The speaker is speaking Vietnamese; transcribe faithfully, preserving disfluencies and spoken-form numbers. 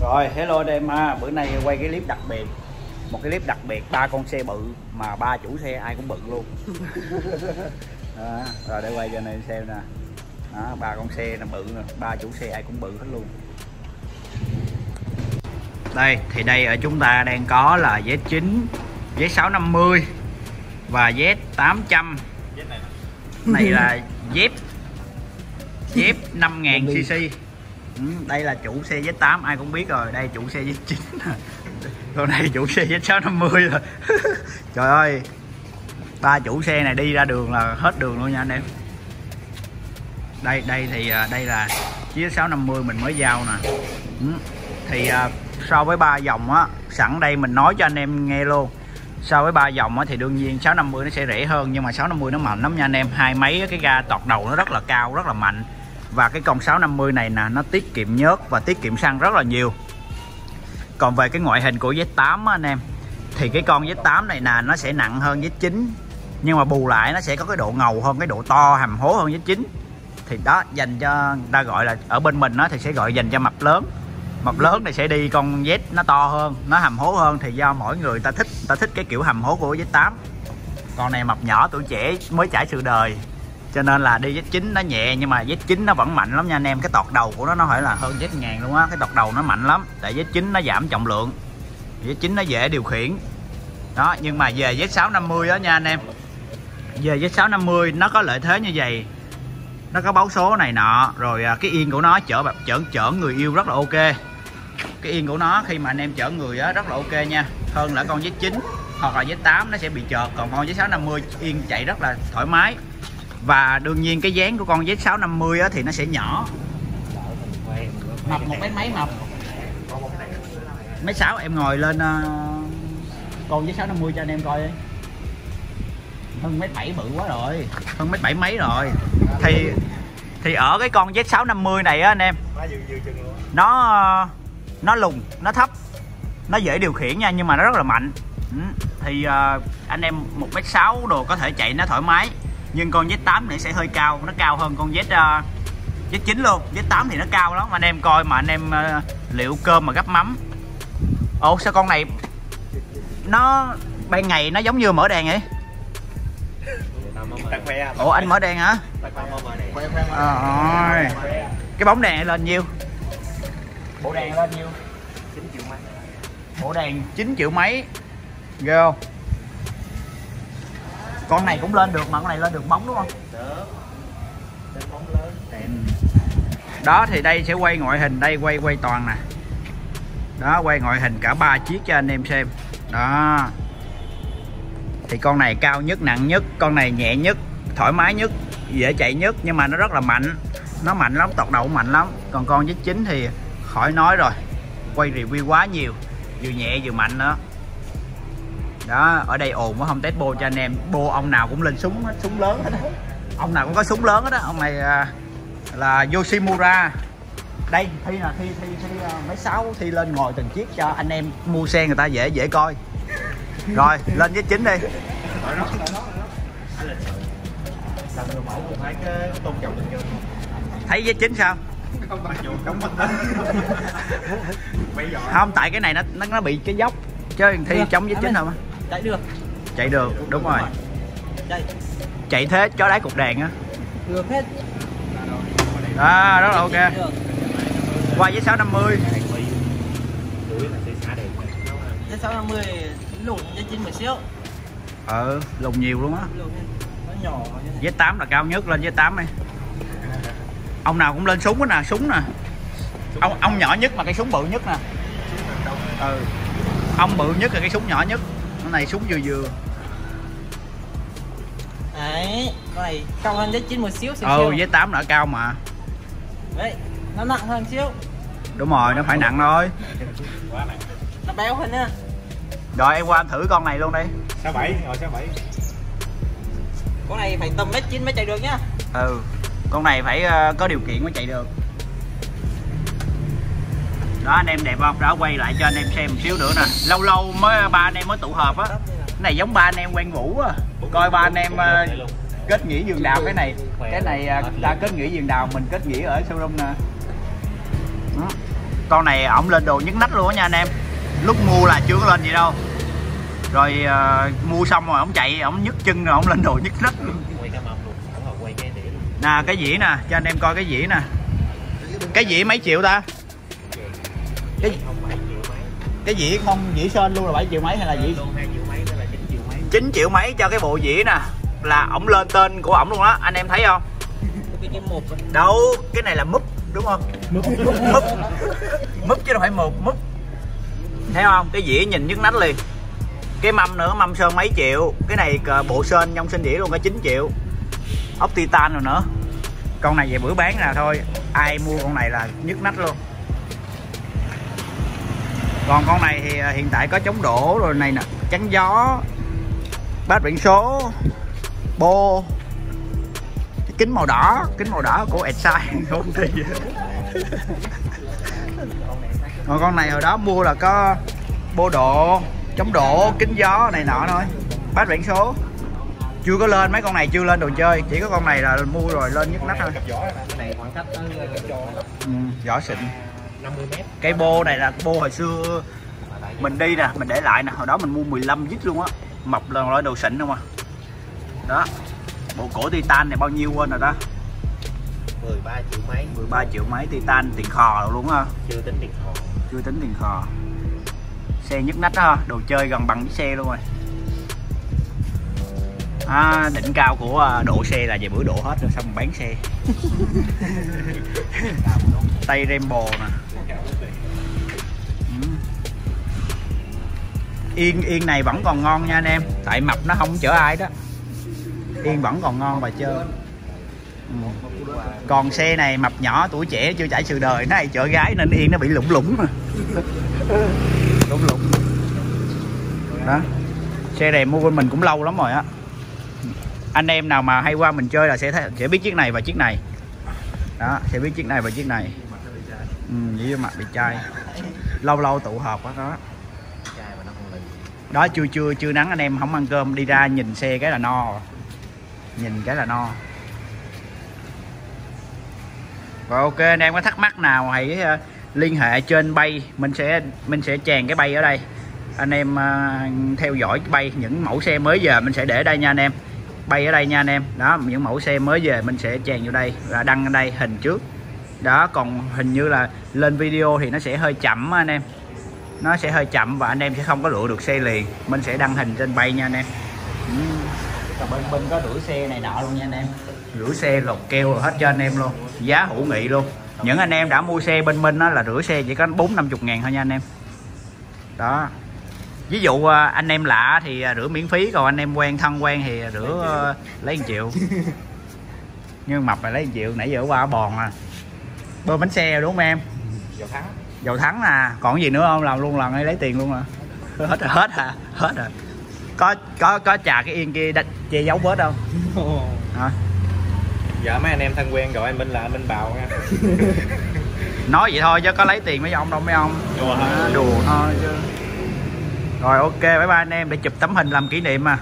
Rồi, hello anh em ha. Bữa nay quay cái clip đặc biệt. Một cái clip đặc biệt ba con xe bự mà ba chủ xe ai cũng bự luôn. à, Rồi để quay cho anh em xem nè. Đó, ba con xe nó bự nè, ba chủ xe ai cũng bự hết luôn. Đây, thì đây ở chúng ta đang có là Z chín, Z sáu năm mươi và Z tám trăm. Này là Z Z năm nghìn cc. Ừ, đây là chủ xe Z tám ai cũng biết rồi, đây chủ xe Z chín. Còn đây chủ xe Z sáu năm mươi rồi. Trời ơi. Ba chủ xe này đi ra đường là hết đường luôn nha anh em. Đây đây thì đây là chiếc Z sáu năm mươi mình mới giao nè. Ừ, thì so với ba dòng á, sẵn đây mình nói cho anh em nghe luôn. So với ba dòng á thì đương nhiên sáu năm mươi nó sẽ rẻ hơn, nhưng mà sáu năm mươi nó mạnh lắm nha anh em. Hai máy cái ga tọt đầu nó rất là cao, rất là mạnh. Và cái con sáu năm mươi này nè, nó tiết kiệm nhớt và tiết kiệm xăng rất là nhiều. Còn về cái ngoại hình của Z tám á anh em, thì cái con Z tám này nè nó sẽ nặng hơn Z chín, nhưng mà bù lại nó sẽ có cái độ ngầu hơn, cái độ to hàm hố hơn Z chín. Thì đó, dành cho người ta gọi là ở bên mình á thì sẽ gọi dành cho mập lớn. Mập lớn này sẽ đi con Z nó to hơn, nó hầm hố hơn, thì do mỗi người ta thích, ta thích cái kiểu hầm hố của Z tám. Con này mập nhỏ tuổi trẻ mới trải sự đời, cho nên là đi Z chín nó nhẹ, nhưng mà Z chín nó vẫn mạnh lắm nha anh em. Cái tọt đầu của nó nó phải là hơn Z một nghìn luôn á, cái tọt đầu nó mạnh lắm. Tại Z chín nó giảm trọng lượng, Z chín nó dễ điều khiển. Đó, nhưng mà về Z sáu năm mươi đó nha anh em, về Z sáu năm mươi nó có lợi thế như vậy. Nó có báo số này nọ, rồi cái yên của nó chở chở chở người yêu rất là ok. Cái yên của nó khi mà anh em chở người á rất là ok nha. Hơn là con Z chín hoặc là Z tám nó sẽ bị trượt. Còn con Z sáu năm mươi yên chạy rất là thoải mái. Và đương nhiên cái dáng của con Z sáu năm mươi á thì nó sẽ nhỏ, mập một mấy mấy mập mấy sáu. Em ngồi lên uh, con Z sáu năm mươi cho anh em coi đi. Hơn mấy bảy bự quá rồi, hơn mấy bảy mấy rồi. Thì thì ở cái con Z sáu năm mươi này á anh em, nó nó lùn, nó thấp, nó dễ điều khiển nha, nhưng mà nó rất là mạnh. Thì uh, anh em một mét sáu đồ có thể chạy nó thoải mái. Nhưng con Z tám này sẽ hơi cao, nó cao hơn con Z uh, Z chín luôn. Z tám thì nó cao lắm anh em, coi mà anh em uh, liệu cơm mà gắp mắm. Ồ sao con này nó ban ngày nó giống như mở đèn vậy? Ủa anh mở đèn hả? Rồi. Cái bóng đèn này lên nhiêu? Bộ đèn lên nhiêu? chín triệu mấy. Bộ đèn chín triệu mấy. Ghê không? Con này cũng lên được mà con này lên được bóng đúng không? Được. Lên bóng lớn đẹp. Đó thì đây sẽ quay ngoại hình, đây quay quay toàn nè. Đó quay ngoại hình cả ba chiếc cho anh em xem. Đó. Thì con này cao nhất, nặng nhất, con này nhẹ nhất, thoải mái nhất, dễ chạy nhất, nhưng mà nó rất là mạnh. Nó mạnh lắm, tọt đầu mạnh lắm. Còn con Z chín thì khỏi nói rồi, quay review quá nhiều, vừa nhẹ vừa mạnh nữa. Đó, ở đây ồn quá không test bô cho anh em. Bô ông nào cũng lên súng hết, súng lớn hết đó. Ông nào cũng có súng lớn hết đó. Ông này là Yoshimura. Đây, Thi là Thi, Thi, Thi mấy sáu Thi lên ngồi từng chiếc cho anh em mua xe người ta dễ dễ coi. Rồi, lên với chính đi. Thấy với chính sao? Không, tại cái này nó nó, nó bị cái dốc. Chứ Thi chống với chính không? Chạy được. Chạy được, đúng rồi. Chạy thế chó đáy cục đèn á. Được hết. À, rất là ok. Qua với sáu năm mươi. Với sáu năm mươi lùn với chín một xíu. Ờ, lùn nhiều luôn á. Z tám là cao nhất, lên Z tám đi. Ông nào cũng lên súng hết nè, súng nè. Ông ông nhỏ nhất mà cái súng bự nhất nè. Ừ. Ông bự nhất là cái súng nhỏ nhất. Con này súng vừa vừa. Đấy, con này cao hơn Z chín một xíu xíu. Ừ, Z tám nó cao mà. Đấy, nó nặng hơn xíu. Đúng rồi, nó phải nặng thôi. Nó béo hơn á. Rồi em qua em thử con này luôn đi. sáu bảy, rồi sáu bảy. Con này phải tầm mét chín mới chạy được nhá. Ừ. Con này phải uh, có điều kiện mới chạy được. Đó anh em đẹp không? Đó quay lại cho anh em xem một xíu nữa nè. Lâu lâu mới ba anh em mới tụ họp á. Cái này giống ba anh em quen ngủ á. Coi ba anh em uh, kết nghĩa giường đào cái này. Cái này uh, ta kết nghĩa giường đào, mình kết nghĩa ở showroom nè. Đó. Con này ổng lên đồ nhức nách luôn á nha anh em. Lúc mua là chưa có lên gì đâu. Rồi uh, mua xong rồi ổng chạy, ổng nhức chân rồi ổng lên đồ nhức nách. Nè cái dĩa nè, cho anh em coi cái dĩa nè. Cái dĩa mấy triệu ta? Cái cái dĩa không, dĩa sơn luôn là bảy triệu mấy hay là dĩa? chín triệu mấy cho cái bộ dĩa nè. Là ổng lên tên của ổng luôn đó, anh em thấy không? Đâu, cái này là múp đúng không? Múp, múp, múp, múp chứ đâu phải mục, múp. Thấy không? Cái dĩa nhìn nhức nách liền. Cái mâm nữa, mâm sơn mấy triệu. Cái này bộ sơn nhông sinh đĩa luôn cả chín triệu. Ốc titan rồi nữa. Con này về bữa bán là thôi, ai mua con này là nhức nách luôn. Còn con này thì hiện tại có chống đổ rồi này nè, chắn gió, bát biển số, bô, cái kính màu đỏ, kính màu đỏ của Exide không thì. Còn con này hồi đó mua là có bô độ, chống đổ, kính gió này nọ thôi, bát biển số. Chưa có lên, mấy con này chưa lên đồ chơi, chỉ có con này là mua rồi lên nhức nách thôi. Cái này khoảng cách giỏ xịn. Cái bô này là bô hồi xưa mình đi nè, mình để lại nè, hồi đó mình mua mười lăm dít luôn á. Mập là loại đồ xịn không à. Đó. Bộ cổ titan này bao nhiêu quên rồi đó. mười ba triệu mấy. mười ba triệu mấy titan tiền khò luôn á. Chưa tính tiền khò. Chưa tính tiền khò. Xe nhức nách đó, đồ chơi gần bằng với xe luôn rồi. À, đỉnh cao của độ xe là về bữa độ hết rồi xong bán xe. Tay Rambo nè. Yên yên này vẫn còn ngon nha anh em, tại mập nó không chở ai đó. Yên vẫn còn ngon và chơi. Ừ. Còn xe này mập nhỏ tuổi trẻ chưa trải sự đời, nó hay chở gái nên Yên nó bị lủng lủng mà. Lủng lủng. Đó. Xe này mua của mình cũng lâu lắm rồi á. Anh em nào mà hay qua mình chơi là sẽ sẽ biết chiếc này và chiếc này. Đó, sẽ biết chiếc này và chiếc này. Ừ, với mặt bị chai. Lâu lâu tụ họp quá đó. Đó, chưa chưa chưa nắng anh em không ăn cơm đi ra nhìn xe cái là no. Nhìn cái là no. Rồi ok, anh em có thắc mắc nào hãy liên hệ trên bay, mình sẽ mình sẽ chèn cái bay ở đây. Anh em uh, theo dõi cái bay, những mẫu xe mới giờ mình sẽ để đây nha anh em. Bay ở đây nha anh em. Đó, những mẫu xe mới về mình sẽ chèn vô đây và đăng ở đây hình trước. Đó, còn hình như là lên video thì nó sẽ hơi chậm anh em. Nó sẽ hơi chậm và anh em sẽ không có lựa được xe liền. Mình sẽ đăng hình trên bay nha anh em. Ừ. Còn bên bên có rửa xe này nọ luôn nha anh em. Rửa xe lột keo rồi hết cho anh em luôn. Giá hữu nghị luôn. Những anh em đã mua xe bên mình đó là rửa xe chỉ có bốn năm mươi ngàn thôi nha anh em. Đó. Ví dụ anh em lạ thì rửa miễn phí, còn anh em quen thân quen thì rửa lấy một triệu. Nhưng mập là lấy một triệu, nãy giờ qua bòn à. Bơm bánh xe đúng không em? Dầu thắng. Dầu thắng à, còn cái gì nữa không? Làm luôn lần ấy lấy tiền luôn à. Hết rồi, hết à, hết rồi. Có có có trà cái Yên kia che giấu vết không? Hả? Dạ mấy anh em thân quen gọi anh Minh là anh Minh Bào nha. Nói vậy thôi chứ có lấy tiền mấy ông đâu mấy ông. Đùa thôi, đùa thôi chứ. Rồi ok, bye bye anh em, để chụp tấm hình làm kỷ niệm mà.